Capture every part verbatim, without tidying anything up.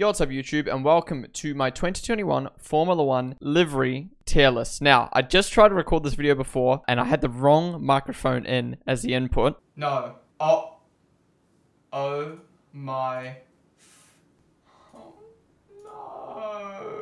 Yo, what's up YouTube, and welcome to my twenty twenty-one Formula One livery tier list. Now, I just tried to record this video before, and I had the wrong microphone in as the input. No. Oh. Oh. My. Oh, no. No.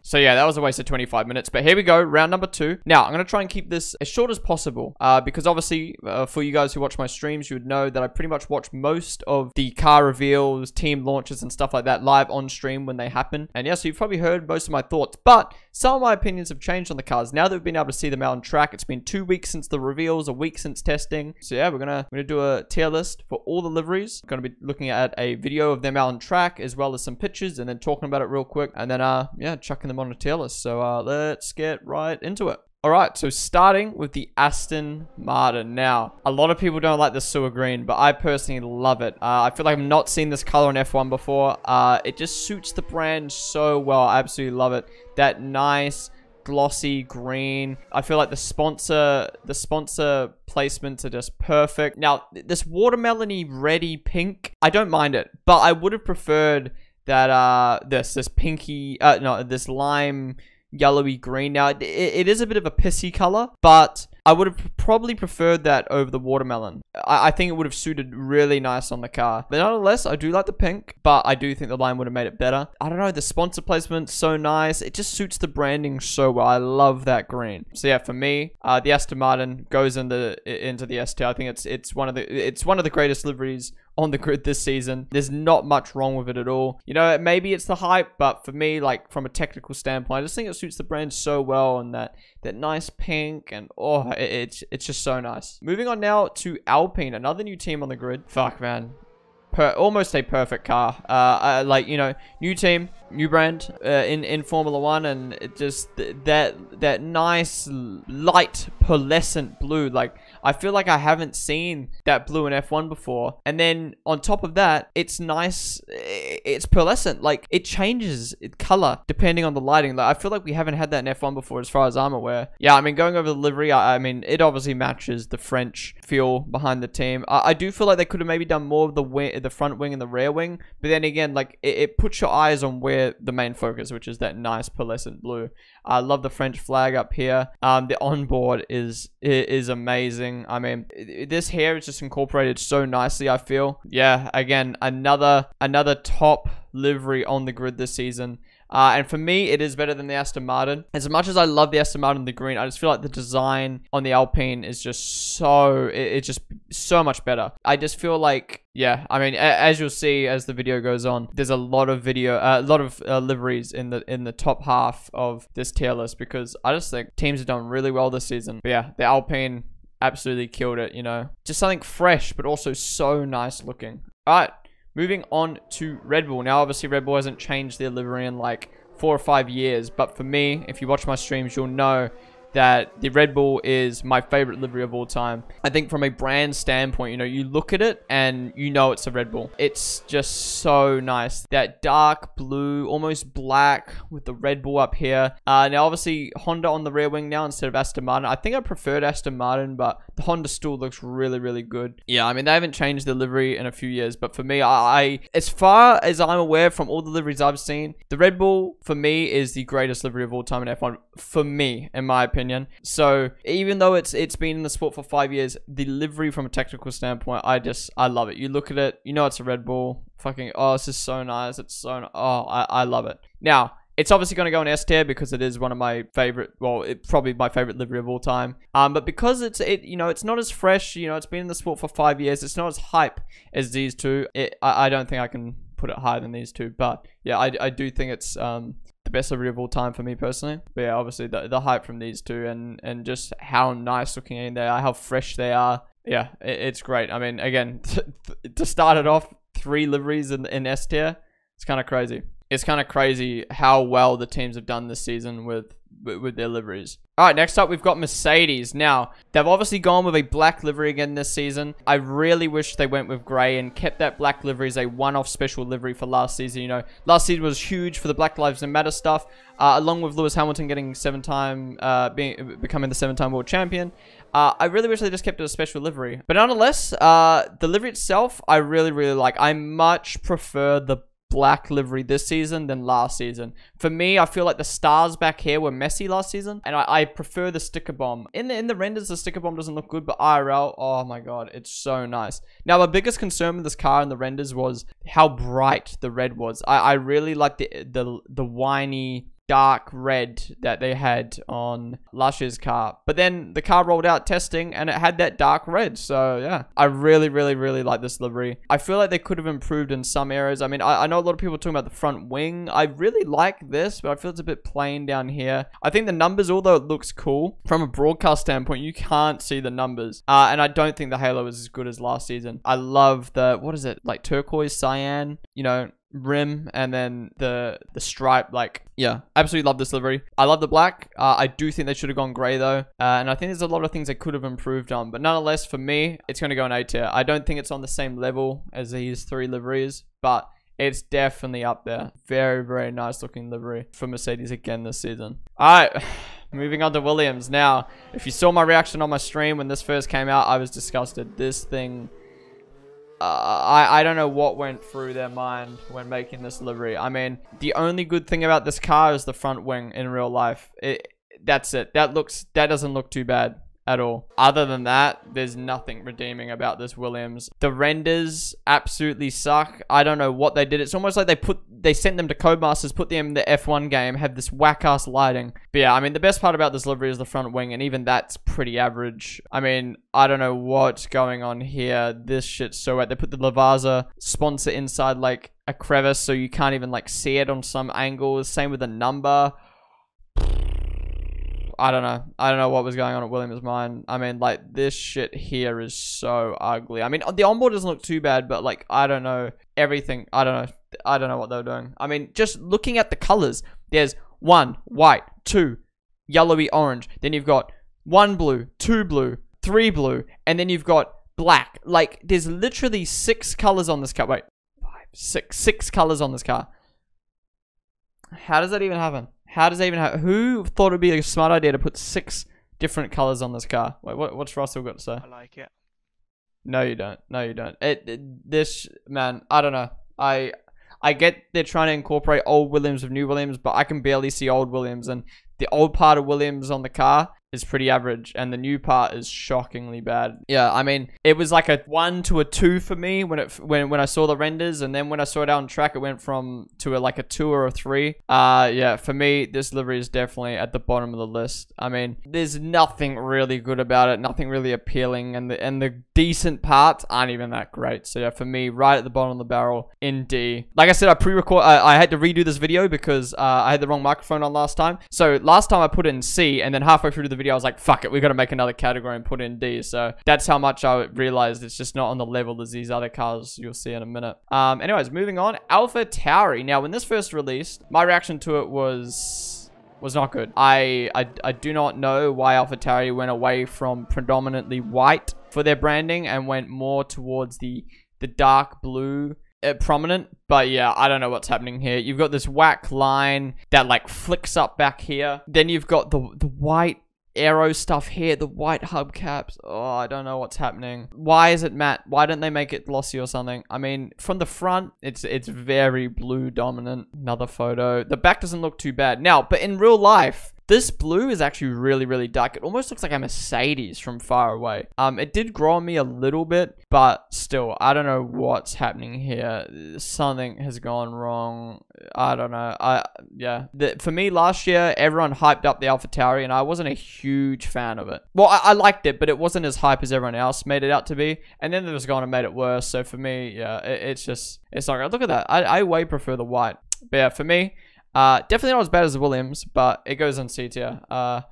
So yeah, that was a waste of twenty-five minutes, but here we go, round number two. Now, I'm going to try and keep this as short as possible, uh, because obviously, uh, for you guys who watch my streams, you would know that I pretty much watch most of the car reveals, team launches, and stuff like that live on stream when they happen. And yes, yeah, so you've probably heard most of my thoughts, but some of my opinions have changed on the cars. Now that we've been able to see them out on track, it's been two weeks since the reveals, a week since testing. So yeah, we're going to we're gonna do a tier list for all the liveries. Going to be looking at a video of them out on track, as well as some pictures, and then talking about it real quick. And then, uh, yeah, chucking them on a tier list. So uh, let's get right into it. All right, so starting with the Aston Martin. Now, a lot of people don't like the sewer green, but I personally love it. Uh, I feel like I've not seen this color in F one before. Uh, it just suits the brand so well. I absolutely love it. That nice glossy green. I feel like the sponsor the sponsor placements are just perfect. Now, this watermelony reddy pink, I don't mind it, but I would have preferred that uh this this pinky uh no this lime yellowy green. Now it, it is a bit of a pissy color, but I would have probably preferred that over the watermelon. I, I think it would have suited really nice on the car, but nonetheless, I do like the pink, but I do think the lime would have made it better. I don't know, the sponsor placement's so nice. It just suits the branding so well. I love that green. So yeah, for me, uh the Aston Martin goes into into the S tier. I think it's it's one of the it's one of the greatest liveries on the grid this season. There's not much wrong with it at all. You know, maybe it's the hype, but for me, like from a technical standpoint, I just think it suits the brand so well, and that that nice pink, and oh, it, it's it's just so nice. Moving on now to Alpine, another new team on the grid. Fuck, man. Per almost a perfect car. Uh, I, like, you know, new team, new brand uh, in in Formula One, and it just th that that nice light pearlescent blue. Like, I feel like I haven't seen that blue in F one before. And then on top of that, it's nice. It's pearlescent. Like, it changes color depending on the lighting. Like, I feel like we haven't had that in F one before, as far as I'm aware. Yeah, I mean, going over the livery, I, I mean, it obviously matches the French feel behind the team. I, I do feel like they could have maybe done more of the wing, the front wing and the rear wing. But then again, like, it, it puts your eyes on where the main focus, which is that nice pearlescent blue. I love the French flag up here. Um, the onboard is is amazing. I mean, this hair is just incorporated so nicely, I feel. Yeah, again, another another top livery on the grid this season. Uh, and for me, it is better than the Aston Martin. As much as I love the Aston Martin in the green, I just feel like the design on the Alpine is just so, it, it's just so much better. I just feel like, yeah, I mean, as you'll see as the video goes on, there's a lot of video, uh, a lot of uh, liveries in the in the top half of this tier list, because I just think teams have done really well this season. But yeah, the Alpine absolutely killed it, you know. Just something fresh, but also so nice looking. All right, moving on to Red Bull. Now, obviously, Red Bull hasn't changed their livery in like four or five years. But for me, if you watch my streams, you'll know that the Red Bull is my favorite livery of all time. I think from a brand standpoint, you know, you look at it and you know it's a Red Bull. It's just so nice. That dark blue, almost black, with the Red Bull up here. Uh, now, obviously, Honda on the rear wing now instead of Aston Martin. I think I preferred Aston Martin, but the Honda still looks really, really good. Yeah, I mean, they haven't changed the livery in a few years, but for me, I, I as far as I'm aware from all the liveries I've seen, the Red Bull, for me, is the greatest livery of all time in F one, for me, in my opinion. Opinion. So even though it's it's been in the sport for five years, the livery from a technical standpoint, I just I love it. You look at it, you know it's a Red Bull. Fucking, oh, this is so nice. It's so, oh, I, I love it. Now, it's obviously going to go in S tier because it is one of my favorite, well, it probably my favorite livery of all time. Um, but because it's, it, you know, it's not as fresh, you know, it's been in the sport for five years. It's not as hype as these two. It, I, I don't think I can put it higher than these two. But yeah, I, I do think it's um, the best livery of all time for me personally. But yeah, obviously the, the hype from these two, and and just how nice looking they are, how fresh they are. Yeah, it, it's great. I mean, again, to start it off, three liveries in, in S tier. It's kind of crazy. It's kind of crazy how well the teams have done this season with with their liveries. All right, next up, we've got Mercedes. Now, they've obviously gone with a black livery again this season. I really wish they went with gray and kept that black livery as a one-off special livery for last season. You know, last season was huge for the Black Lives Matter stuff, uh, along with Lewis Hamilton getting seven-time, uh, being becoming the seven-time world champion. Uh, I really wish they just kept it a special livery. But nonetheless, uh, the livery itself, I really, really like. I much prefer the black livery this season than last season. For me, I feel like the stars back here were messy last season, and I, I prefer the sticker bomb. In the, in the renders, the sticker bomb doesn't look good, but I R L, oh my god, it's so nice. Now, my biggest concern with this car in the renders was how bright the red was. I, I really like the, the, the whiny dark red that they had on last year's car, but then the car rolled out testing and it had that dark red. So yeah, I really really really like this livery. I feel like they could have improved in some areas. I mean, I, I know a lot of people are talking about the front wing. I really like this, but I feel it's a bit plain down here. I think the numbers, although it looks cool from a broadcast standpoint, you can't see the numbers, uh, and I don't think the halo is as good as last season. I love the, what is it, like turquoise, cyan, you know, rim, and then the the stripe. Like, yeah, absolutely love this livery. I love the black. uh, I do think they should have gone gray though, uh, and I think there's a lot of things they could have improved on, but nonetheless, for me, it's going to go in A tier. I don't think it's on the same level as these three liveries, but it's definitely up there. Very very nice looking livery for Mercedes again this season. All right. Moving on to Williams. Now, if you saw my reaction on my stream when this first came out, I was disgusted. This thing, Uh, I, I don't know what went through their mind when making this livery. I mean, the only good thing about this car is the front wing in real life. It, that's it. That looks, that doesn't look too bad at all. Other than that, there's nothing redeeming about this Williams. The renders absolutely suck. I don't know what they did. It's almost like they put, they sent them to Codemasters, put them in the F one game, have this whack-ass lighting. But yeah, I mean, the best part about this livery is the front wing, and even that's pretty average. I mean, I don't know what's going on here. This shit's so bad. They put the Lavazza sponsor inside like a crevice, so you can't even like see it on some angles. Same with the number. I don't know. I don't know what was going on at Williams' mind. I mean, like, this shit here is so ugly. I mean, the onboard doesn't look too bad, but, like, I don't know. Everything. I don't know. I don't know what they're doing. I mean, just looking at the colors, there's one white, two yellowy orange. Then you've got one blue, two blue, three blue, and then you've got black. Like, there's literally six colors on this car. Wait, five, six, six colors on this car. How does that even happen? How does that even happen? Who thought it would be a smart idea to put six different colors on this car? Wait, what, what's Russell got to say? I like it. No, you don't. No, you don't. It, it, this, man, I don't know. I I get they're trying to incorporate old Williams with new Williams, but I can barely see old Williams. And the old part of Williams on the car is pretty average, and the new part is shockingly bad. Yeah, I mean, it was like a one to a two for me when it when when I saw the renders, and then when I saw it out on track, it went from to a, like a two or a three. Uh, yeah, for me, this livery is definitely at the bottom of the list. I mean, there's nothing really good about it, nothing really appealing, and the and the decent parts aren't even that great. So yeah, for me, right at the bottom of the barrel in D. Like I said, I pre-record, I, I had to redo this video because uh, I had the wrong microphone on last time. So last time I put it in C, and then halfway through the video I was like, fuck it, we got to make another category and put in D. So that's how much I realized it's just not on the level as these other cars you'll see in a minute. Um anyways, moving on, AlphaTauri. Now, when this first released, my reaction to it was was not good. I I, I do not know why AlphaTauri went away from predominantly white for their branding and went more towards the the dark blue prominent. But yeah, I don't know what's happening here. You've got this whack line that like flicks up back here, then you've got the the white aero stuff here, the white hubcaps. Oh, I don't know what's happening. Why is it matte? Why don't they make it glossy or something? I mean, from the front, it's it's very blue dominant. Another photo. The back doesn't look too bad. Now, but in real life, this blue is actually really, really dark. It almost looks like a Mercedes from far away. Um, it did grow on me a little bit, but still, I don't know what's happening here. Something has gone wrong. I don't know. I yeah. The, for me, last year, everyone hyped up the AlphaTauri, and I wasn't a huge fan of it. Well, I, I liked it, but it wasn't as hype as everyone else made it out to be. And then they just gone and made it worse. So for me, yeah, it, it's just it's not good. Look at that. I, I way prefer the white. But yeah, for me, Uh, definitely not as bad as the Williams, but it goes on C tier. Uh,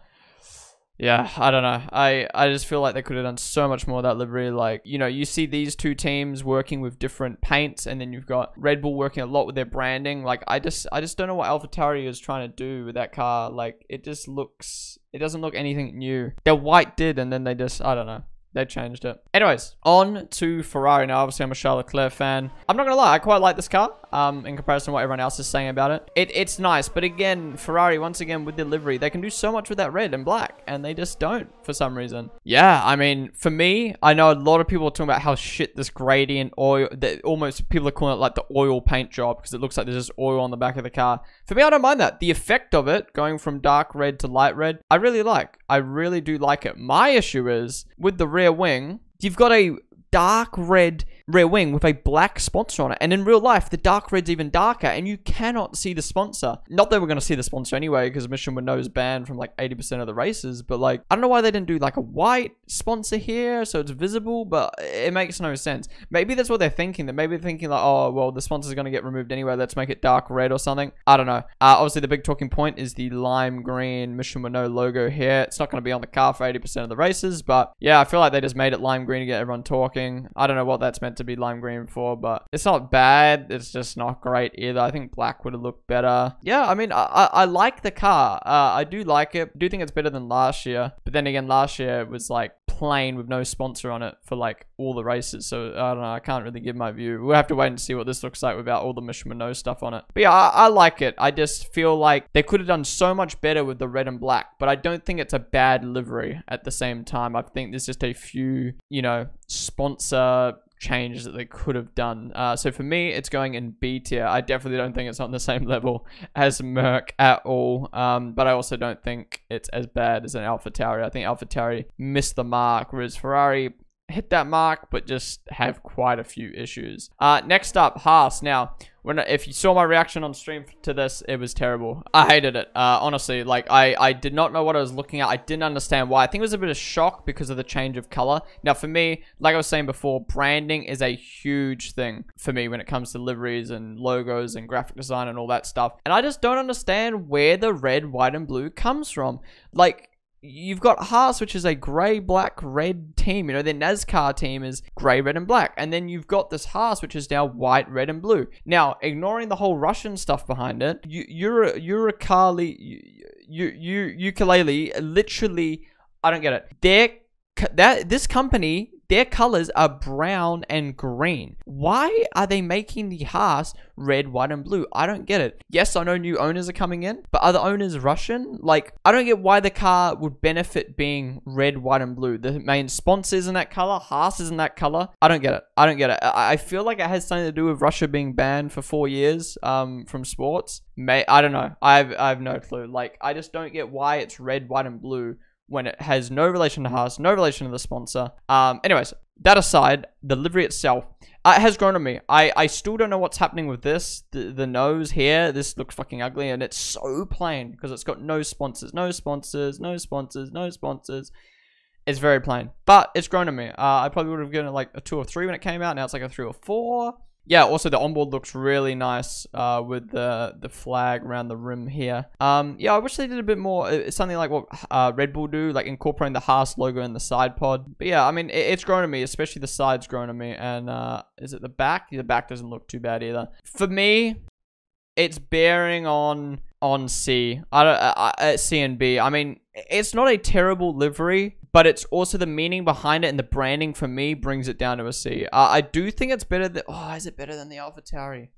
yeah, I don't know. I, I just feel like they could have done so much more of that livery. Like, you know, you see these two teams working with different paints, and then you've got Red Bull working a lot with their branding. Like, I just I just don't know what AlphaTauri is trying to do with that car. Like, it just looks, it doesn't look anything new. Their white did, and then they just, I don't know. They changed it. Anyways, on to Ferrari. Now, obviously, I'm a Charles Leclerc fan. I'm not going to lie. I quite like this car. Uh, um, in comparison to what everyone else is saying about it. it. It's nice, but again, Ferrari, once again, with their livery, they can do so much with that red and black, and they just don't for some reason. Yeah, I mean, for me, I know a lot of people are talking about how shit this gradient oil, that almost people are calling it like the oil paint job, because it looks like there's just oil on the back of the car. For me, I don't mind that. The effect of it, going from dark red to light red, I really like. I really do like it. My issue is, with the rear wing, you've got a dark red rear wing with a black sponsor on it, and in real life the dark red's even darker and you cannot see the sponsor. Not that we're going to see the sponsor anyway, because Mission Winnow is banned from like eighty percent of the races, but like I don't know why they didn't do like a white sponsor here so it's visible, but it makes no sense. Maybe that's what they're thinking, that maybe they're thinking like, oh well, the sponsor's going to get removed anyway, let's make it dark red or something. I don't know. Uh, obviously the big talking point is the lime green Mission Winnow logo here. It's not going to be on the car for eighty percent of the races, but yeah, I feel like they just made it lime green to get everyone talking. I don't know what that's meant to be lime green for, but it's not bad, it's just not great either. I think black would have looked better. Yeah, I mean, I, I, I like the car. Uh, I do like it. I do think it's better than last year, but then again, last year it was like plain with no sponsor on it for like all the races, so I don't know, I can't really give my view. We'll have to wait and see what this looks like without all the Mission Winnow stuff on it. But yeah, I, I like it. I just feel like they could have done so much better with the red and black, but I don't think it's a bad livery at the same time. I think there's just a few, you know, sponsor changes that they could have done. Uh, so for me, it's going in B tier. I definitely don't think it's on the same level as Merc at all. Um, but I also don't think it's as bad as an AlphaTauri. I think AlphaTauri missed the mark, whereas Ferrari hit that mark, but just have quite a few issues. Uh, next up, Haas. Now, when if you saw my reaction on stream to this, it was terrible. I hated it. Uh, honestly, like I, I did not know what I was looking at. I didn't understand why. I think it was a bit of shock because of the change of color. Now, for me, like I was saying before, branding is a huge thing for me when it comes to liveries and logos and graphic design and all that stuff. And I just don't understand where the red, white, and blue comes from. Like, you've got Haas, which is a grey, black, red team. You know, their NASCAR team is grey, red, and black. And then you've got this Haas, which is now white, red, and blue. Now, ignoring the whole Russian stuff behind it, Urukali, Ukulele, literally, I don't get it. Their, that, this company, their colors are brown and green. Why are they making the Haas red, white, and blue? I don't get it. Yes, I know new owners are coming in, but are the owners Russian? Like, I don't get why the car would benefit being red, white, and blue. The main sponsor isn't that color. Haas isn't that color. I don't get it. I don't get it. I, I feel like it has something to do with Russia being banned for four years um, from sports. May I don't know. I've I have no clue. Like, I just don't get why it's red, white, and blue when it has no relation to Haas, no relation to the sponsor. Um, anyways, that aside, the livery itself uh, has grown on me. I, I still don't know what's happening with this. The, the nose here, this looks fucking ugly, and it's so plain because it's got no sponsors, no sponsors, no sponsors, no sponsors. It's very plain, but it's grown on me. Uh, I probably would have given it like a two or three when it came out. Now it's like a three or four. Yeah, also the onboard looks really nice uh, with the, the flag around the rim here. Um, yeah, I wish they did a bit more, uh, something like what uh, Red Bull do, like incorporating the Haas logo in the side pod. But yeah, I mean, it, it's grown on me, especially the side's grown on me. And uh, is it the back? The back doesn't look too bad either. For me, it's bearing on on C. I don't, I, I, C and B. I mean, it's not a terrible livery, but it's also the meaning behind it and the branding for me brings it down to a C. Uh, I do think it's better than... Oh, is it better than the AlphaTauri?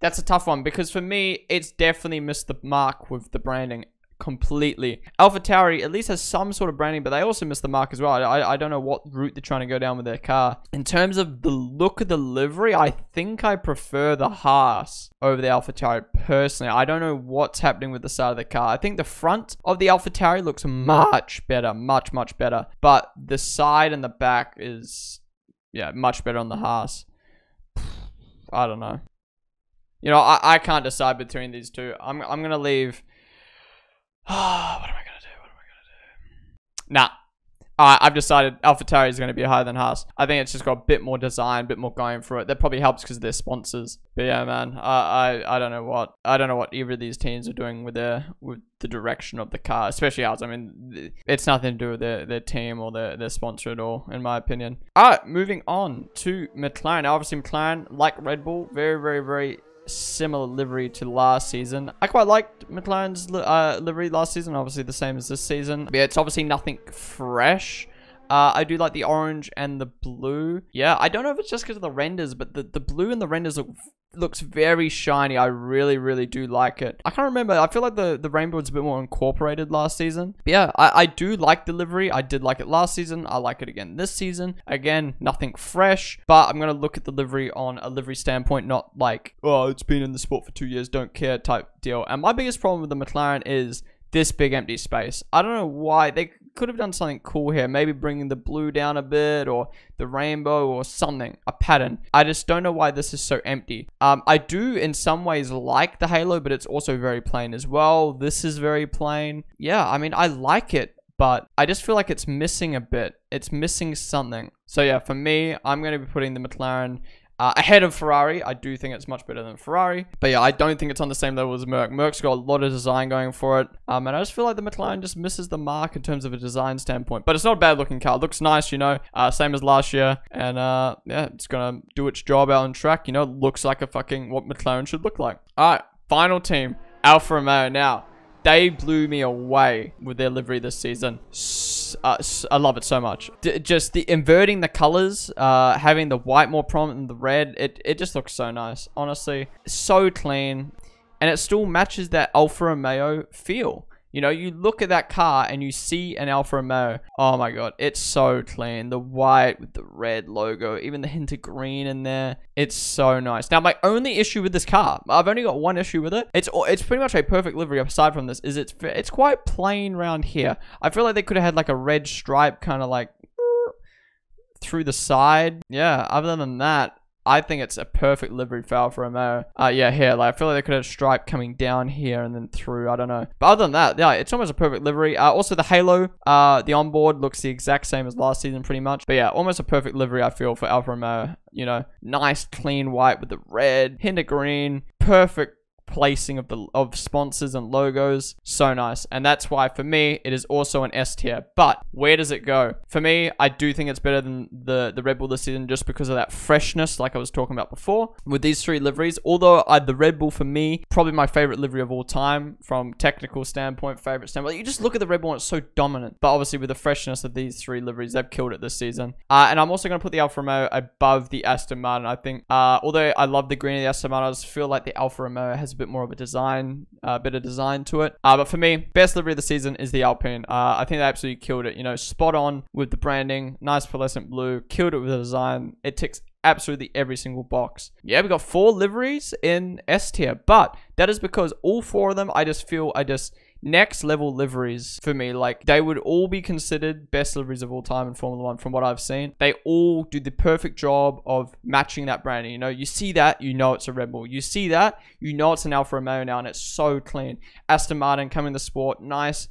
That's a tough one because for me, it's definitely missed the mark with the branding completely. AlphaTauri at least has some sort of branding, but they also missed the mark as well. I, I don't know what route they're trying to go down with their car. In terms of the look of the livery, I think I prefer the Haas over the AlphaTauri personally. I don't know what's happening with the side of the car. I think the front of the AlphaTauri looks much better, much, much better. But the side and the back is, yeah, much better on the Haas. I don't know. You know, I, I can't decide between these two. I'm, I'm going to leave. What am I going to do? What am I going to do? Nah. Uh, I've decided AlphaTauri is going to be higher than Haas. I think it's just got a bit more design, a bit more going for it. That probably helps because of their sponsors. But yeah, man, uh, I I don't know what I don't know what either of these teams are doing with their with the direction of the car, especially Haas. I mean, it's nothing to do with their, their team or their, their sponsor at all, in my opinion. All right, moving on to McLaren. Obviously, McLaren, like Red Bull, very, very, very similar livery to last season. I quite liked McLaren's uh, livery last season, obviously the same as this season. But yeah, it's obviously nothing fresh. Uh, I do like the orange and the blue. Yeah, I don't know if it's just because of the renders, but the, the blue and the renders look looks very shiny. I really, really do like it. I can't remember. I feel like the, the rainbow was a bit more incorporated last season. But yeah, I, I do like the livery. I did like it last season. I like it again this season. Again, nothing fresh, but I'm going to look at the livery on a livery standpoint, not like, oh, it's been in the sport for two years, don't care type deal. And my biggest problem with the McLaren is this big empty space. I don't know why. They could have done something cool here. Maybe bringing the blue down a bit, or the rainbow, or something. A pattern. I just don't know why this is so empty. Um, I do in some ways like the halo, but it's also very plain as well. This is very plain. Yeah, I mean, I like it, but I just feel like it's missing a bit. It's missing something. So yeah, for me, I'm going to be putting the McLaren Uh, ahead of Ferrari. I do think it's much better than Ferrari. But yeah, I don't think it's on the same level as Merc. Merc's got a lot of design going for it. Um, and I just feel like the McLaren just misses the mark in terms of a design standpoint. But it's not a bad looking car. It looks nice, you know. Uh, same as last year. And uh, yeah, it's going to do its job out on track. You know, it looks like a fucking what McLaren should look like. All right, final team, Alfa Romeo. Now, they blew me away with their livery this season. So Uh, I love it so much. D just the inverting the colors, uh, having the white more prominent than the red. It, it just looks so nice, honestly. So clean. And it still matches that Alfa Romeo feel. You know, you look at that car and you see an Alfa Romeo. Oh my God, it's so clean. The white with the red logo, even the hint of green in there. It's so nice. Now, my only issue with this car, I've only got one issue with it. It's it's pretty much a perfect livery aside from this, is it's, it's quite plain round here. I feel like they could have had like a red stripe kind of like through the side. Yeah, other than that, I think it's a perfect livery for Alfa Romeo. Uh, yeah, here. Like, I feel like they could have a stripe coming down here and then through. I don't know. But other than that, yeah, it's almost a perfect livery. Uh, also, the halo, uh, the onboard looks the exact same as last season, pretty much. But yeah, almost a perfect livery, I feel, for Alfa Romeo. You know, nice, clean white with the red, hint of green. Perfect placing of the of sponsors and logos. So nice. And that's why for me it is also an S tier. But where does it go for me? I do think it's better than the the Red Bull this season, just because of that freshness, like I was talking about before with these three liveries. Although I, the Red Bull for me, probably my favorite livery of all time from technical standpoint, favorite standpoint. You just look at the Red Bull and it's so dominant, but obviously with the freshness of these three liveries, they've killed it this season. Uh, and I'm also going to put the Alfa Romeo above the Aston Martin, I think. Uh, although I love the green of the Aston Martin, I just feel like the Alfa Romeo has bit more of a design, uh, bit of design to it. Uh, but for me, best livery of the season is the Alpine. Uh, I think they absolutely killed it. You know, spot on with the branding, nice pearlescent blue, killed it with the design. It ticks absolutely every single box. Yeah, we got four liveries in S tier, but that is because all four of them, I just feel, I just next level liveries for me. Like, they would all be considered best liveries of all time in Formula One from what I've seen. They all do the perfect job of matching that branding. You know, you see that, you know it's a Red Bull. You see that, you know it's an Alfa Romeo now, and it's so clean. Aston Martin coming to sport, nice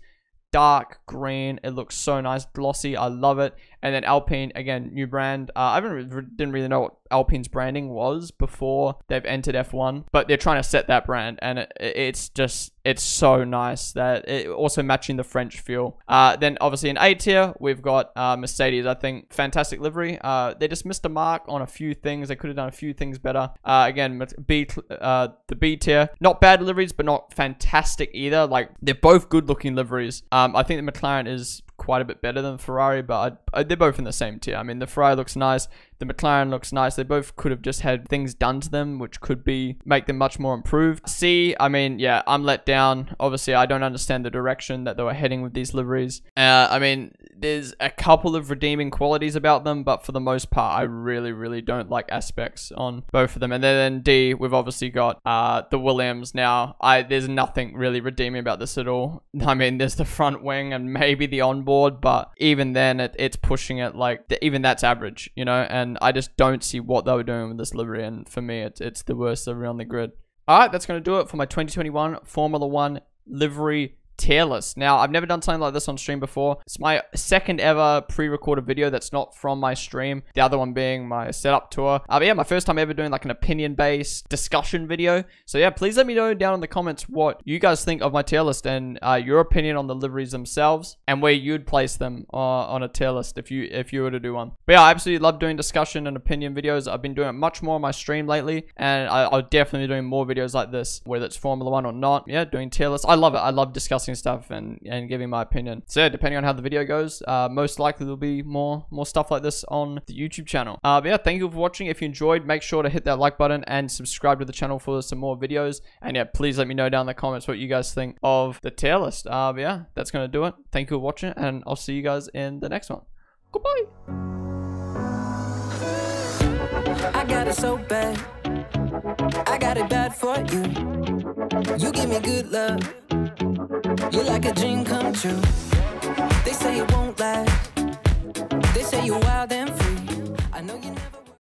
dark green. It looks so nice, glossy. I love it. And then Alpine, again, new brand. Uh, I haven't re didn't really know what Alpine's branding was before they've entered F one, but they're trying to set that brand, and it, it's just it's so nice that it also matching the French feel. Uh, then obviously in A tier we've got uh, Mercedes. I think fantastic livery. Uh, they just missed the mark on a few things. They could have done a few things better. Uh, again, B uh, the B tier, not bad liveries, but not fantastic either. Like, they're both good looking liveries. Um, I think the McLaren is quite a bit better than Ferrari, but I, I, they're both in the same tier. I mean, the Ferrari looks nice, the McLaren looks nice. They both could have just had things done to them which could be make them much more improved. C, I mean, yeah, I'm let down. Obviously, I don't understand the direction that they were heading with these liveries. Uh, I mean, there's a couple of redeeming qualities about them, but for the most part, I really, really don't like aspects on both of them. And then D, we've obviously got uh, the Williams. Now, I there's nothing really redeeming about this at all. I mean, there's the front wing and maybe the onboard, but even then, it, it's pushing it like, the, even that's average, you know, and I just don't see what they were doing with this livery, and for me, it's, it's the worst livery on the grid. All right, that's going to do it for my twenty twenty-one Formula One livery tier list. Now, I've never done something like this on stream before. It's my second ever pre-recorded video that's not from my stream, the other one being my setup tour. Uh, but yeah, my first time ever doing like an opinion-based discussion video. So yeah, please let me know down in the comments what you guys think of my tier list and uh, your opinion on the liveries themselves and where you'd place them uh, on a tier list if you if you were to do one. But yeah, I absolutely love doing discussion and opinion videos. I've been doing it much more on my stream lately, and I, I'll definitely be doing more videos like this, whether it's Formula One or not. Yeah, doing tier lists. I love it. I love discussing discussing stuff and and giving my opinion. So yeah, depending on how the video goes, uh most likely there'll be more more stuff like this on the YouTube channel. Uh but yeah, thank you for watching. If you enjoyed, make sure to hit that like button and subscribe to the channel for some more videos. And yeah, please let me know down in the comments what you guys think of the tier list. Uh but yeah, that's gonna do it. Thank you for watching, and I'll see you guys in the next one. Goodbye. I got it so bad, I got it bad for you. You give me good love, you're like a dream come true. They say it won't last, they say you're wild and free.